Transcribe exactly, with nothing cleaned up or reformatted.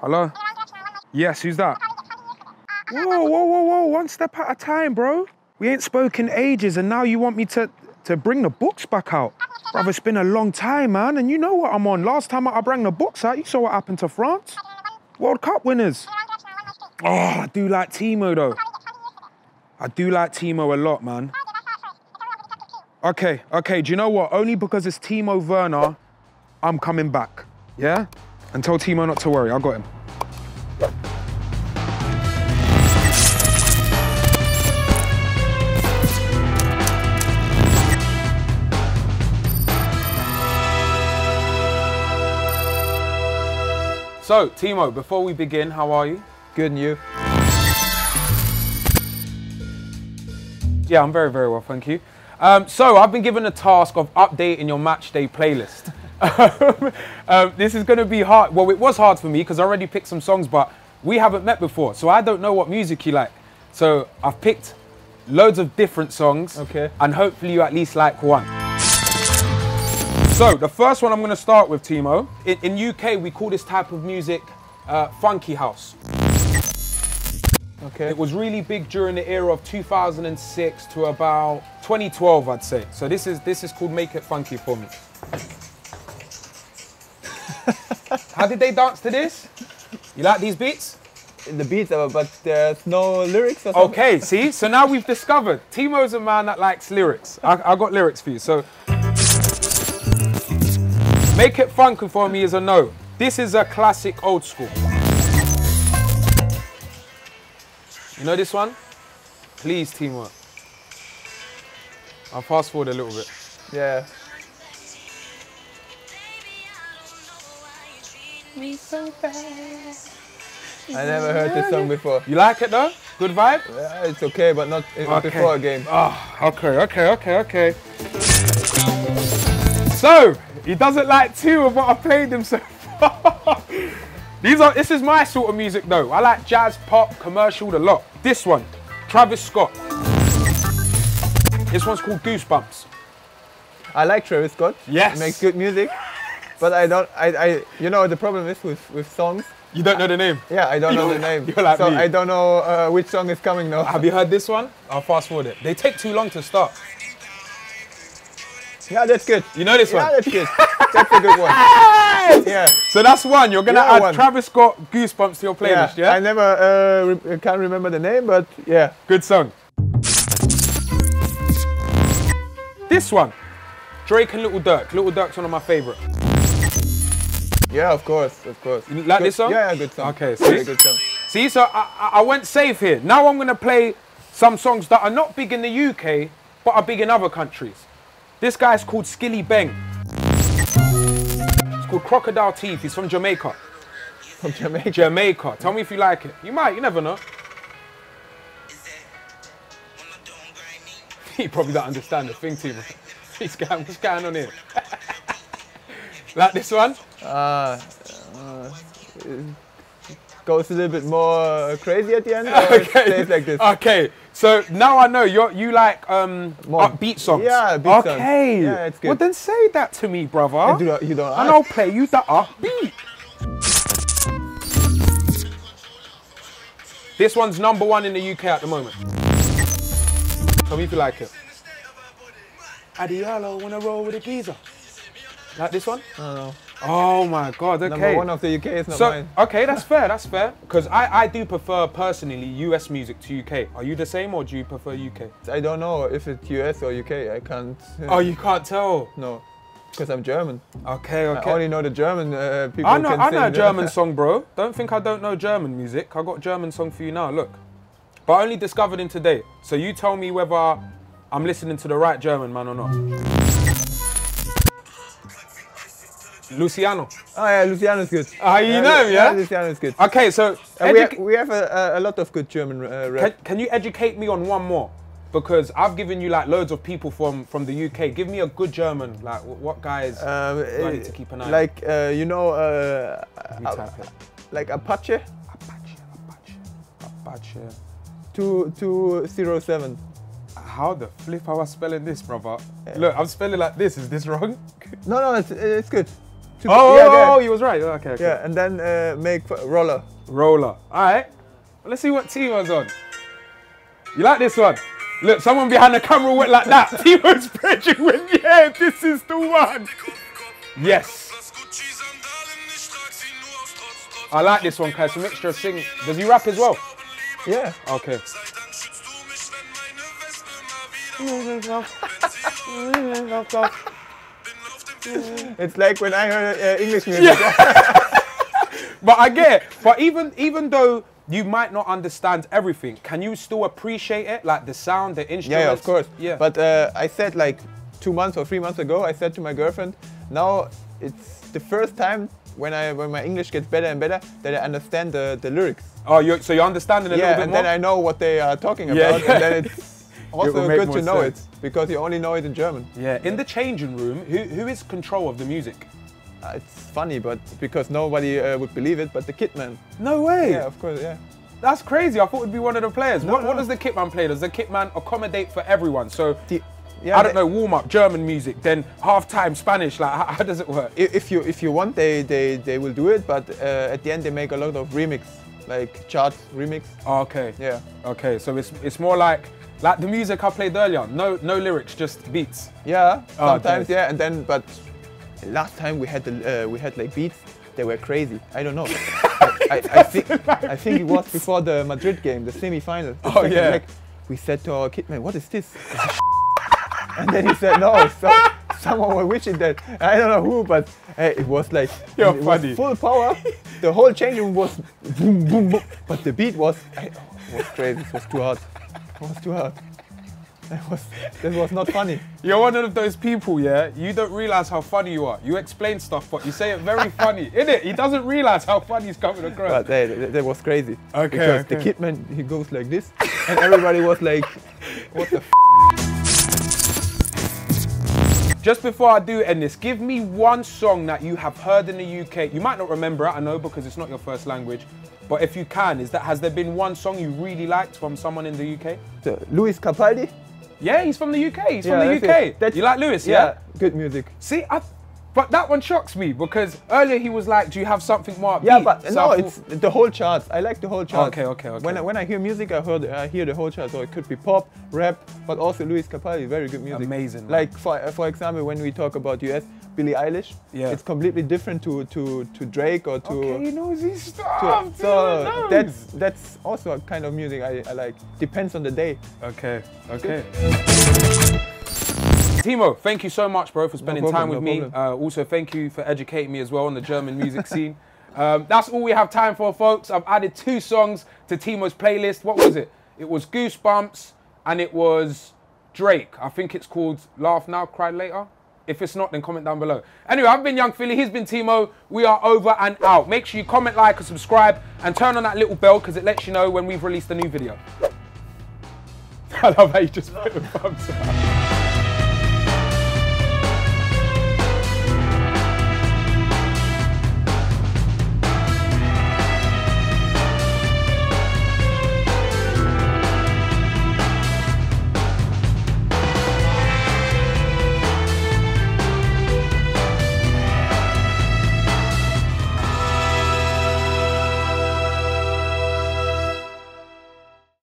Hello? Yes, who's that? Whoa, whoa, whoa, whoa, one step at a time, bro. We ain't spoken ages and now you want me to, to bring the books back out. Brother, it's been a long time, man, and you know what I'm on. Last time I bring the books out, you saw what happened to France. World Cup winners. Oh, I do like Timo, though. I do like Timo a lot, man. Okay, okay, do you know what? Only because it's Timo Werner, I'm coming back, yeah? And tell Timo not to worry, I got him. So, Timo, before we begin, how are you? Good, and you? Yeah, I'm very, very well, thank you. Um, so, I've been given the task of updating your match day playlist. um, this is going to be hard. Well, it was hard for me because I already picked some songs, but we haven't met before, so I don't know what music you like. So, I've picked loads of different songs, okay, and hopefully you at least like one. So, the first one I'm going to start with, Timo. In, in U K, we call this type of music uh, funky house. Okay. It was really big during the era of two thousand six to about twenty twelve, I'd say. So this is, this is called Make It Funky for me. How did they dance to this? You like these beats? The beats, but there's no lyrics or something. Okay, see? So now we've discovered Timo's a man that likes lyrics. I, I got lyrics for you, so... Make It Funky for me is a no. This is a classic old school. You know this one? Please, Timo. I'll fast forward a little bit. Yeah. I never heard this song before. You like it though? Good vibe? Yeah, it's okay, but not okay. Before a game. Oh, okay, okay, okay, okay. So, he doesn't like two of what I played him so far. These are, this is my sort of music though. I like jazz, pop, commercial, the lot. This one, Travis Scott. This one's called Goosebumps. I like Travis Scott. Yes. He makes good music. But I don't, I, I, you know, the problem is with, with songs. You don't know the name? Yeah, I don't you know the name. You're like so me. I don't know uh, which song is coming now. Have you heard this one? I'll fast forward it. They take too long to start. Yeah, that's good. You know this yeah, one? Yeah, that's good. That's a good one. Yes! Yeah. So that's one. You're going to yeah, add one. Travis Scott Goosebumps to your playlist, yeah? yeah? I never, uh, re can't remember the name, but yeah. Good song. This one. Drake and Lil Durk. Lil Durk's one of my favourite. Yeah, of course, of course. You like good, this song? Yeah, yeah, good song. Okay, see? Yeah, good song. See, so I, I went safe here. Now I'm going to play some songs that are not big in the U K, but are big in other countries. This guy's called Skilly Beng. It's called Crocodile Teeth. He's from Jamaica. From Jamaica? Jamaica. Tell me if you like it. You might, you never know. He probably don't understand the thing, Timo. He's going, what's going on here? Like this one? Uh, uh, goes a little bit more crazy at the end. Okay. Stays like this. Okay. So now I know you you like um, upbeat songs. Yeah, upbeat songs. Okay. Yeah, it's good. Well then say that to me, brother. Do, you don't and ask. I'll play you the upbeat. This one's number one in the U K at the moment. Tell me if you like it. Adiallo, wanna roll with a geezer. Like this one? I don't know. Oh my God, okay. Number one of the U K is not so, mine. Okay, that's fair, that's fair. Because I, I do prefer, personally, U S music to U K. Are you the same or do you prefer U K? I don't know if it's U S or U K, I can't... Uh, oh, you can't tell? No, because I'm German. Okay, okay. I only know the German uh, people I know, who can I know sing. A German song, bro. Don't think I don't know German music. I got a German song for you now, look. But I only discovered him today. So you tell me whether I'm listening to the right German man or not. Luciano. Oh yeah, Luciano's good. Ah, uh, you uh, know him, yeah? yeah? Luciano's good. Okay, so... Uh, we, ha we have a, a lot of good German uh, rap. Can, can you educate me on one more? Because I've given you like loads of people from, from the U K. Give me a good German, like what guys um, do I need to keep an eye on? Like, uh, you know... Uh, uh, like Apache? Apache, Apache, Apache. two oh seven. How the flip am I spelling this, brother? Yeah. Look, I'm spelling like this. Is this wrong? No, no, it's, it's good. Two oh, yeah, oh, oh, he was right. Okay, okay. Yeah, and then uh, make roller. Roller. All right. Let's see what Timo's on. You like this one? Look, someone behind the camera went like that. Timo's bridging with, yeah, this is the one. Yes. I like this one, guys. It's a mixture of singing. Does he rap as well? Yeah. Okay. It's like when I heard uh, English music. Yeah. But I get it. But even even though you might not understand everything, can you still appreciate it? Like the sound, the instruments? Yeah, of course. Yeah. But uh, I said like two months or three months ago, I said to my girlfriend, now it's the first time when I when my English gets better and better that I understand the, the lyrics. Oh, you're, so you're understanding a yeah, little bit and more? And then I know what they are talking about. Yeah, yeah. And then it's also it good to know sense. It because you only know it in German. Yeah, in the changing room, who, who is control of the music? It's funny, but because nobody uh, would believe it, but the Kitman. No way! Yeah, of course, yeah. That's crazy, I thought it would be one of the players. No, what, no. what does the Kitman play? Does the Kitman accommodate for everyone? So, the, yeah, I don't they, know, warm-up, German music, then half-time, Spanish, like, how, how does it work? If you if you want, they, they, they will do it, but uh, at the end they make a lot of remix, like chart remix. Oh, okay. Yeah. Okay, so it's, it's more like... Like the music I played earlier, no no lyrics, just beats. Yeah, sometimes, oh, yeah, and then, but... Last time we had the, uh, we had like beats, they were crazy. I don't know. I, I, I think I think it was before the Madrid game, the semi-final. Oh yeah. Leg, we said to our kid, man, what is this? And then he said, no. So someone was wishing that. I don't know who, but hey, it was like You're it funny. Was full power. The whole change room was boom, boom, boom. But the beat was I, oh, it was crazy. It was too hard. It was too hard. That was, that was not funny. You're one of those people, yeah? You don't realise how funny you are. You explain stuff, but you say it very funny, innit? He doesn't realise how funny he's coming across. But that, that was crazy. Okay, because okay. The kid, man, he goes like this, and everybody was like, what the f***? Just before I do end this, give me one song that you have heard in the U K. You might not remember it, I know, because it's not your first language. But if you can, is that has there been one song you really liked from someone in the U K? So, Lewis Capaldi. Yeah, he's from the U K. He's yeah, from the U K. That's, you like Lewis, yeah? Yeah, good music. See, I, but that one shocks me because earlier he was like, do you have something more upbeat? Yeah, but so no, it's the whole chart. I like the whole chart. Okay, okay, okay. When I, when I hear music, I, heard, I hear the whole chart. So it could be pop, rap, but also Lewis Capaldi, very good music. Amazing. Man. Like, for, for example, when we talk about U S, Billie Eilish, yeah. It's completely different to, to, to Drake or to... Okay, he knows his stuff. To, so that's, that's also a kind of music I, I like. Depends on the day. Okay, okay. Timo, thank you so much, bro, for spending no problem, time with no me. Uh, also, thank you for educating me as well on the German music scene. Um, that's all we have time for, folks. I've added two songs to Timo's playlist. What was it? It was Goosebumps and it was Drake. I think it's called Laugh Now, Cry Later. If it's not, then comment down below. Anyway, I've been Young Philly, he's been Timo. We are over and out. Make sure you comment, like, and subscribe, and turn on that little bell because it lets you know when we've released a new video. I love how you just put the thumbs up.